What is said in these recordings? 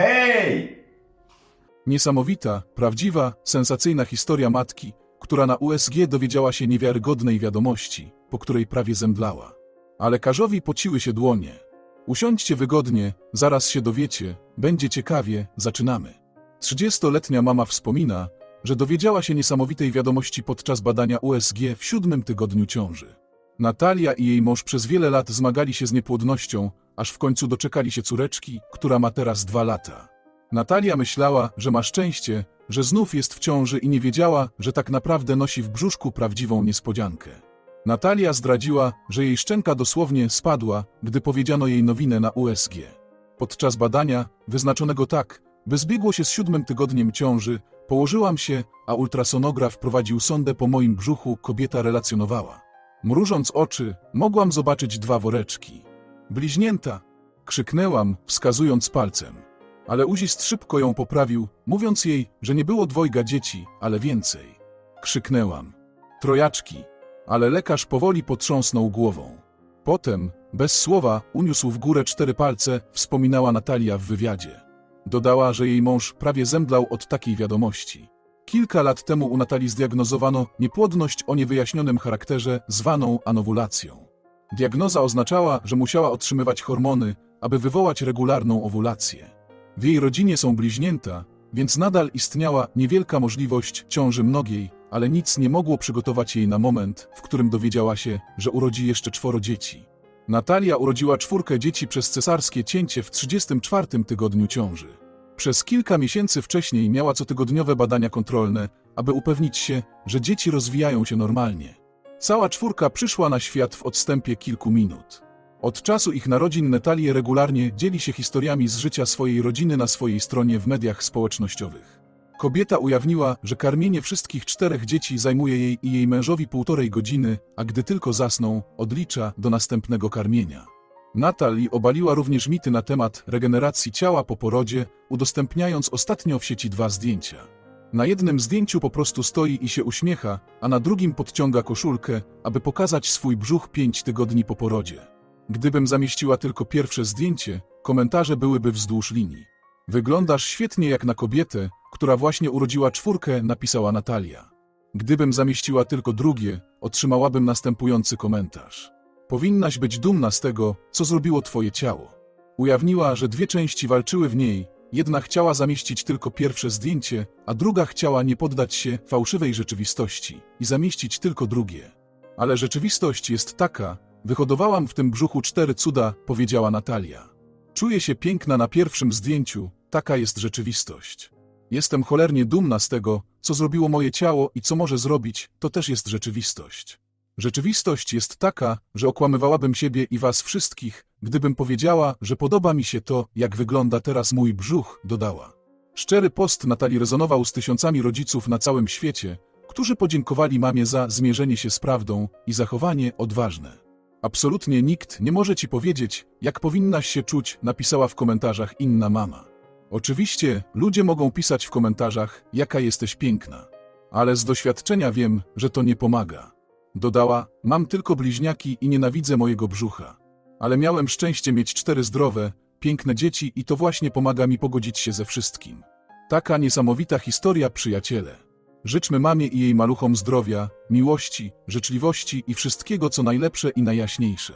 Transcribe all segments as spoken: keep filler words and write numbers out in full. Hej! Niesamowita, prawdziwa, sensacyjna historia matki, która na U S G dowiedziała się niewiarygodnej wiadomości, po której prawie zemdlała. A lekarzowi pociły się dłonie. Usiądźcie wygodnie, zaraz się dowiecie, będzie ciekawie, zaczynamy. trzydziestoletnia mama wspomina, że dowiedziała się niesamowitej wiadomości podczas badania U S G w siódmym tygodniu ciąży. Natalia i jej mąż przez wiele lat zmagali się z niepłodnością, aż w końcu doczekali się córeczki, która ma teraz dwa lata. Natalia myślała, że ma szczęście, że znów jest w ciąży i nie wiedziała, że tak naprawdę nosi w brzuszku prawdziwą niespodziankę. Natalia zdradziła, że jej szczęka dosłownie spadła, gdy powiedziano jej nowinę na U S G. Podczas badania, wyznaczonego tak, by zbiegło się z siódmym tygodniem ciąży, położyłam się, a ultrasonograf prowadził sondę po moim brzuchu, kobieta relacjonowała. Mrużąc oczy, mogłam zobaczyć dwa woreczki. Bliźnięta! Krzyknęłam, wskazując palcem. Ale uzist szybko ją poprawił, mówiąc jej, że nie było dwojga dzieci, ale więcej. Krzyknęłam. Trojaczki! Ale lekarz powoli potrząsnął głową. Potem, bez słowa, uniósł w górę cztery palce, wspominała Natalia w wywiadzie. Dodała, że jej mąż prawie zemdlał od takiej wiadomości. Kilka lat temu u Natalii zdiagnozowano niepłodność o niewyjaśnionym charakterze, zwaną anowulacją. Diagnoza oznaczała, że musiała otrzymywać hormony, aby wywołać regularną owulację. W jej rodzinie są bliźnięta, więc nadal istniała niewielka możliwość ciąży mnogiej, ale nic nie mogło przygotować jej na moment, w którym dowiedziała się, że urodzi jeszcze czworo dzieci. Natalia urodziła czwórkę dzieci przez cesarskie cięcie w trzydziestym czwartym tygodniu ciąży. Przez kilka miesięcy wcześniej miała cotygodniowe badania kontrolne, aby upewnić się, że dzieci rozwijają się normalnie. Cała czwórka przyszła na świat w odstępie kilku minut. Od czasu ich narodzin Natalia regularnie dzieli się historiami z życia swojej rodziny na swojej stronie w mediach społecznościowych. Kobieta ujawniła, że karmienie wszystkich czterech dzieci zajmuje jej i jej mężowi półtorej godziny, a gdy tylko zasną, odlicza do następnego karmienia. Natalia obaliła również mity na temat regeneracji ciała po porodzie, udostępniając ostatnio w sieci dwa zdjęcia. Na jednym zdjęciu po prostu stoi i się uśmiecha, a na drugim podciąga koszulkę, aby pokazać swój brzuch pięć tygodni po porodzie. Gdybym zamieściła tylko pierwsze zdjęcie, komentarze byłyby wzdłuż linii. Wyglądasz świetnie jak na kobietę, która właśnie urodziła czwórkę, napisała Natalia. Gdybym zamieściła tylko drugie, otrzymałabym następujący komentarz. Powinnaś być dumna z tego, co zrobiło twoje ciało. Ujawniła, że dwie części walczyły w niej, jedna chciała zamieścić tylko pierwsze zdjęcie, a druga chciała nie poddać się fałszywej rzeczywistości i zamieścić tylko drugie. Ale rzeczywistość jest taka, wyhodowałam w tym brzuchu cztery cuda, powiedziała Natalia. Czuję się piękna na pierwszym zdjęciu, taka jest rzeczywistość. Jestem cholernie dumna z tego, co zrobiło moje ciało i co może zrobić, to też jest rzeczywistość. Rzeczywistość jest taka, że okłamywałabym siebie i was wszystkich, gdybym powiedziała, że podoba mi się to, jak wygląda teraz mój brzuch, dodała. Szczery post Natalii rezonował z tysiącami rodziców na całym świecie, którzy podziękowali mamie za zmierzenie się z prawdą i zachowanie odważne. Absolutnie nikt nie może ci powiedzieć, jak powinnaś się czuć, napisała w komentarzach inna mama. Oczywiście, ludzie mogą pisać w komentarzach, jaka jesteś piękna. Ale z doświadczenia wiem, że to nie pomaga. Dodała, mam tylko bliźniaki i nienawidzę mojego brzucha. Ale miałem szczęście mieć cztery zdrowe, piękne dzieci i to właśnie pomaga mi pogodzić się ze wszystkim. Taka niesamowita historia, przyjaciele. Życzmy mamie i jej maluchom zdrowia, miłości, życzliwości i wszystkiego, co najlepsze i najjaśniejsze.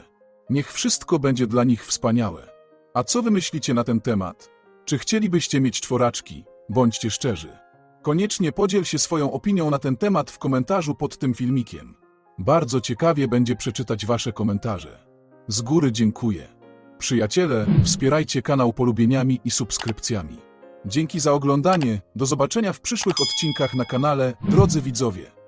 Niech wszystko będzie dla nich wspaniałe. A co wy myślicie na ten temat? Czy chcielibyście mieć czworaczki? Bądźcie szczerzy. Koniecznie podziel się swoją opinią na ten temat w komentarzu pod tym filmikiem. Bardzo ciekawie będzie przeczytać wasze komentarze. Z góry dziękuję. Przyjaciele, wspierajcie kanał polubieniami i subskrypcjami. Dzięki za oglądanie, do zobaczenia w przyszłych odcinkach na kanale, drodzy widzowie.